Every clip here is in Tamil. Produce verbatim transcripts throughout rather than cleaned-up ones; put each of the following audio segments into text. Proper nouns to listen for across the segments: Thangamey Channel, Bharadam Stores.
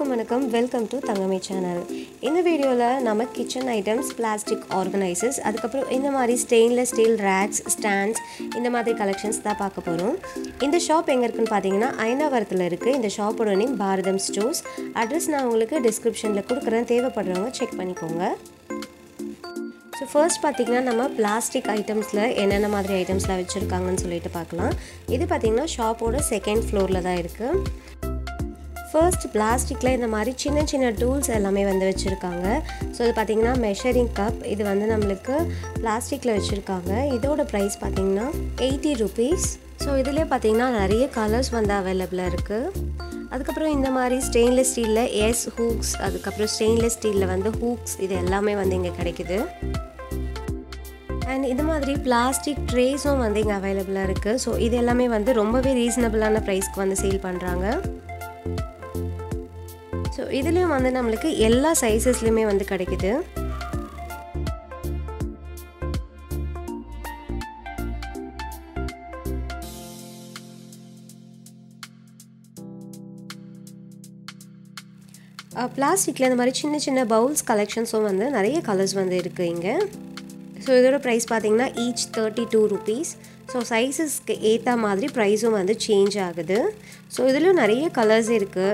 Hello and welcome to Thangamey Channel. In this video, we will kitchen items, plastic organizers, stainless steel racks, stands, these collections. This shop is in the shop name Bharadam Stores. Address is in the description. Check it. So first pathina nama plastic items la enna na madri items la vechirukanga nu solite paakalam. Idu pathina shop oda second floor la da irukku. First plastic la indha mari chinna chinna tools ellame vandu vechirukanga. So idu pathina measuring cup idu vandu namalukku plastic la vechirukanga. Idoda price pathina eighty rupees. So idile pathina nariya colors vanda available la irukku. அதுக்கப்புறம் இந்த மாதிரி ஸ்டெயின்லெஸ் ஸ்டீல்ல எஸ் ஹூக்ஸ் அதுக்கப்புறம் ஸ்டெயின்லெஸ் ஸ்டீல்ல வந்து ஹூக்ஸ் இது எல்லாமே வந்து இங்க கிடைக்குது. And இந்த மாதிரி பிளாஸ்டிக் ட்ரேஸும் வந்து இங்க அவேலபிளா இருக்கு. சோ இது எல்லாமே வந்து ரொம்பவே ரீசனபிளான பிரைஸ்க்கு வந்து சேல் பண்றாங்க. சோ இதுலயும் வந்து நமக்கு எல்லா சைஸஸ்லயுமே வந்து கிடைக்குது. பிளாஸ்டிக்ல இந்த மாதிரி சின்ன சின்ன பவுல்ஸ் கலெக்ஷன்ஸும் வந்து நிறைய கலர்ஸ் வந்து இருக்கு இங்க. சோ இதோட பிரைஸ் பாத்தீங்கன்னா each thirty-two rupees. சோ சைஸஸ்க்கு ஏத்த மாதிரி பிரைஸும் வந்து சேஞ்ச் ஆகுது. சோ இதுல நிறைய கலர்ஸ் இருக்கு.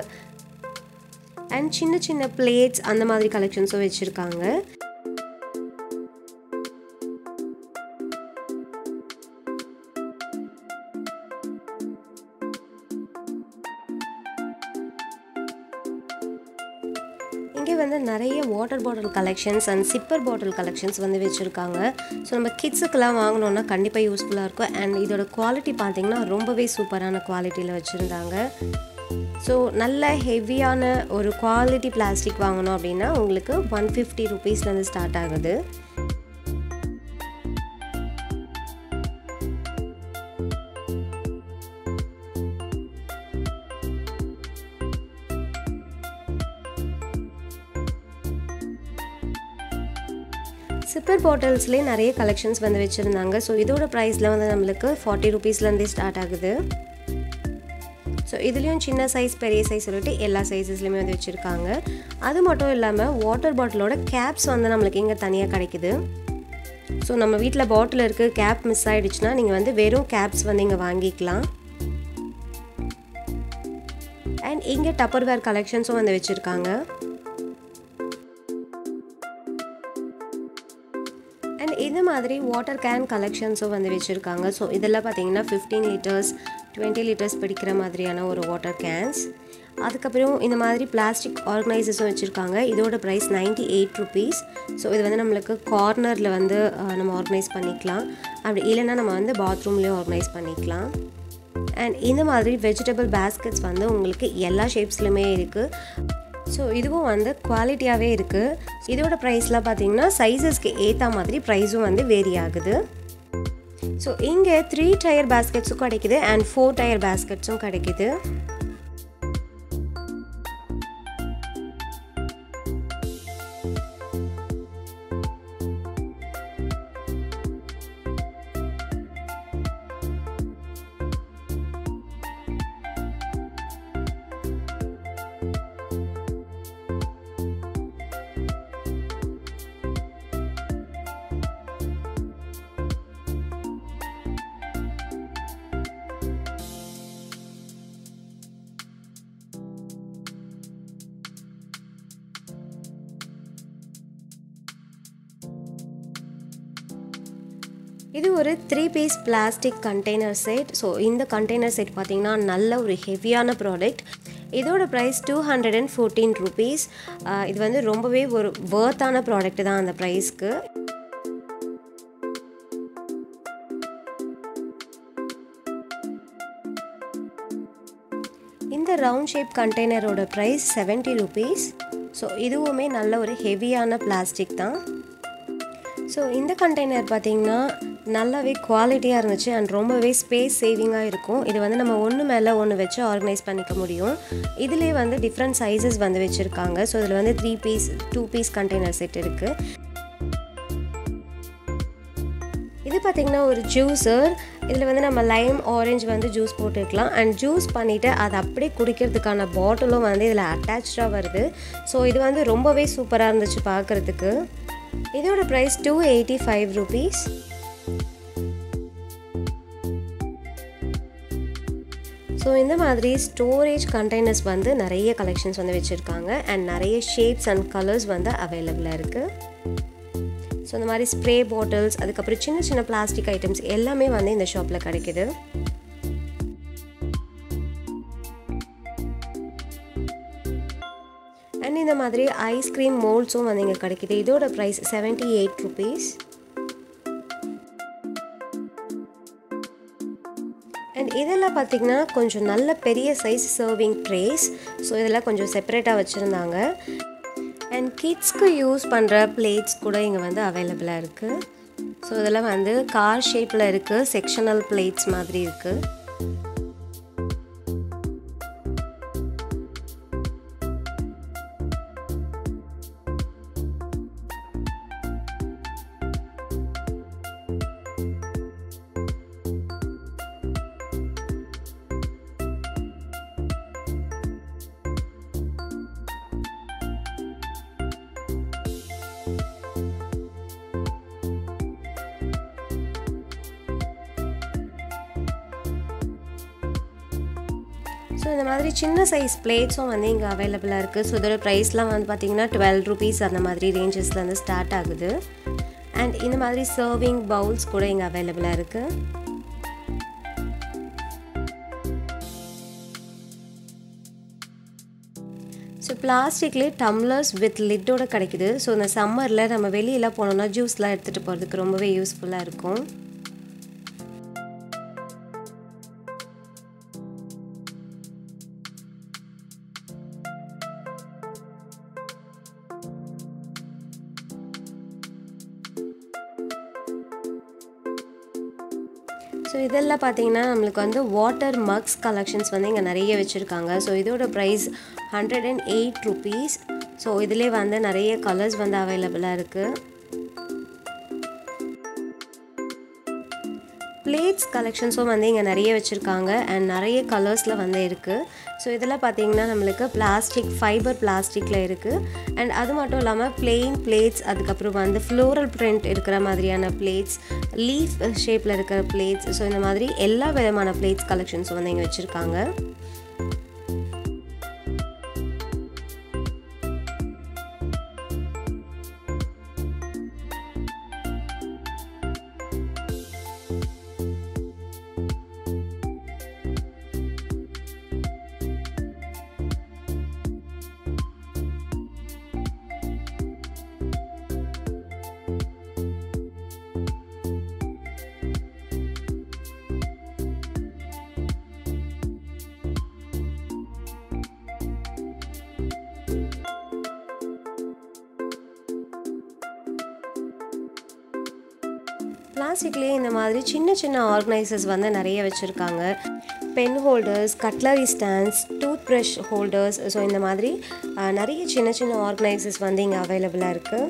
and சின்ன சின்ன பிளேட்ஸ் அந்த மாதிரி கலெக்ஷன்ஸும் வெச்சிருக்காங்க. இங்க வந்து நிறைய water bottle collections and sipper bottle collections வந்து வெச்சிருக்காங்க. சோ நம்ம கிட்ஸ்க்குலாம் வாங்குனோம்னா கண்டிப்பா யூஸ்ஃபுல்லா இருக்கும். and இதோட குவாலிட்டி பாத்தீங்கன்னா ரொம்பவே சூப்பரான குவாலிட்டில வச்சிருந்தாங்க. சோ நல்ல ஹெவியான ஒரு குவாலிட்டி பிளாஸ்டிக் வாங்கணும் அப்படினா உங்களுக்கு one fifty rupees ல இருந்து ஸ்டார்ட் ஆகுது. சிப்பர் பாட்டில்ஸ்லயே நிறைய கலெக்ஷன்ஸ் வந்து வெச்சிருந்தாங்க. சோ இதோட பிரைஸ்ல வந்து நமக்கு forty rupees ல இருந்து ஸ்டார்ட் ஆகுது. சோ இதுலயும் சின்ன சைஸ் பெரிய சைஸ் சொல்லிட்டு எல்லா சைஸஸ்லயுமே வந்து வெச்சிருக்காங்க. அது மட்டும் இல்லாம வாட்டர் பாட்டிலோட கேப்ஸ் வந்து நமக்கு இங்க தனியா கிடைக்குது. சோ நம்ம வீட்ல பாட்டில் இருக்கு கேப் மிஸ் ஆயிடுச்சுனா நீங்க வந்து வெறும் கேப்ஸ் வந்து இங்க வாங்கிக்கலாம். and இங்க டப்பர்வேர் கலெக்ஷன்ஸும் வந்து வெச்சிருக்காங்க. இந்த மாதிரி வாட்டர் கேன் கலெக்ஷன்ஸும் வந்து வெச்சிருக்காங்க. ஸோ இதெல்லாம் பார்த்தீங்கன்னா fifteen liters twenty liters பிடிக்கிற மாதிரியான ஒரு வாட்டர் கேன்ஸ். அதுக்கப்புறம் இந்த மாதிரி பிளாஸ்டிக் ஆர்கனைசர்ஸும் வச்சுருக்காங்க. இதோட ப்ரைஸ் ninety-eight rupees. ஸோ இது வந்து நம்மளுக்கு கார்னரில் வந்து நம்ம ஆர்கனைஸ் பண்ணிக்கலாம். அப்படி இல்லைன்னா நம்ம வந்து பாத்ரூம்லேயும் ஆர்கனைஸ் பண்ணிக்கலாம். அண்ட் இந்த மாதிரி வெஜிடபிள் பேஸ்கெட்ஸ் வந்து உங்களுக்கு எல்லா ஷேப்ஸ்லையுமே இருக்குது. ஸோ இதுவும் வந்து குவாலிட்டியாகவே இருக்குது. இதோட ப்ரைஸ்லாம் பார்த்தீங்கன்னா சைஸஸ்க்கு ஏற்ற மாதிரி ப்ரைஸும் வந்து வேரி ஆகுது. ஸோ இங்கே த்ரீ டயர் பேஸ்கெட்ஸும் கிடைக்குது அண்ட் ஃபோர் டயர் பேஸ்கெட்ஸும் கிடைக்குது. இது ஒரு three piece plastic container set. So இந்த கண்டெய்னர் செட் பார்த்தீங்கன்னா நல்ல ஒரு ஹெவியான ப்ராடக்ட். இதோட price two hundred fourteen rupees. இது வந்து ரொம்பவே ஒரு வர்த்தான ப்ராடக்ட் தான் அந்த ப்ரைஸ்க்கு. இந்த ரவுண்ட் ஷேப் கண்டெய்னரோட ப்ரைஸ் seventy rupees. ஸோ இதுவுமே நல்ல ஒரு ஹெவியான பிளாஸ்டிக் தான். ஸோ இந்த கண்டெய்னர் பார்த்தீங்கன்னா நல்லாவே குவாலிட்டியாக இருந்துச்சு அண்ட் ரொம்பவே ஸ்பேஸ் சேவிங்காக இருக்கும். இது வந்து நம்ம ஒன்று மேலே ஒன்று வச்சு ஆர்கனைஸ் பண்ணிக்க முடியும். இதிலே வந்து டிஃப்ரெண்ட் சைஸஸ் வந்து வச்சுருக்காங்க. ஸோ இதில் வந்து three piece two piece container set இருக்குது. இது பார்த்திங்கன்னா ஒரு ஜூஸர் இதில வந்து நம்ம lime orange வந்து ஜூஸ் போட்டுக்கலாம் and juice பண்ணிட்டு அது அப்படியே குடிக்கிறதுக்கான பாட்டிலும் வந்து இதில அட்டாச்டா வருது சோ இது வந்து ரொம்பவே சூப்பரா இருந்துச்சு பார்க்கிறதுக்கு இதோட price two eighty-five rupees So, in the storage containers வந்து நிறைய collections வந்து வெச்சிருக்காங்க and நிறைய shapes and colors வந்து available இருக்கு So, இந்த மாதிரி spray bottles அதுக்கு அப்புறம் சின்ன சின்ன plastic items எல்லாமே வந்து இந்த ஷாப்ல கிடைக்குது And இந்த மாதிரி ice cream molds வந்து இங்க கிடைக்குது இதோட price seventy-eight rupees And இதெல்லாம் பாத்தீங்கன்னா கொஞ்சம் நல்ல பெரிய சைஸ் சர்விங் ட்ரேஸ் சோ இதெல்லாம் கொஞ்சம் செப்பரேட்டா வச்சிருந்தாங்க and kids க்கு யூஸ் பண்ற பிளேட்ஸ் கூட இங்க வந்து அவேலபிளா இருக்கு சோ இதெல்லாம் வந்து கார் ஷேப்ல இருக்கு செக்ஷனல் பிளேட்ஸ் மாதிரி இருக்கு So, இந்த மாதிரி சின்ன சைஸ் பிளேட்ஸும் வந்து இங்க அவேலபிளா இருக்கு சோ இதோட பிரைஸ்லாம் வந்து பாத்தீங்கன்னா twelve rupees அந்த மாதிரி ரேஞ்சஸ்ல இருந்து ஸ்டார்ட் ஆகுது and இந்த மாதிரி சர்விங் பவுல்ஸ் கூட இங்க அவேலபிளா இருக்கு சோ பிளாஸ்டிக்ல டம்ளர்ஸ் வித் லிட்டோட கிடைக்குது சோ இந்த சம்மர்ல நம்ம வெளியில போனோம்னா ஜூஸ்லாம் எடுத்துட்டு போறதுக்கு ரொம்பவே யூஸ்ஃபுல்லா இருக்கும் So இதெல்லாம் பாத்தீங்கன்னா நமக்கு வந்து water mugs collections வந்து இங்க நிறைய வெச்சிருக்காங்க. So இதோட price one hundred eight rupees. So இதிலே வந்து நிறைய கலர்ஸ் வந்து அவேலபிளா இருக்கு. Plates collections வந்து இங்க நிறைய வெச்சிருக்காங்க and நிறைய கலர்ஸ்ல வந்து இருக்கு. So இதெல்லாம் பாத்தீங்கன்னா நமக்கு plastic fiber plasticல இருக்கு and அது மட்டும் இல்லாம plain plates அதுக்கு அப்புறம் வந்து floral print இருக்கிற மாதிரியான plates leaf shapeல இருக்கிற plates so இந்த மாதிரி எல்லா விதமான plates collections வந்து இங்க வெச்சிருக்காங்க Plasticல இந்த மாதிரி சின்ன சின்ன ஆர்கனைசர்ஸ் வந்து நிறைய வெச்சிருக்காங்க pen holders cutlery stands toothbrush holders so இந்த மாதிரி நிறைய சின்ன சின்ன ஆர்கனைசர்ஸ் வந்து இங்க அவேலபிளா இருக்கு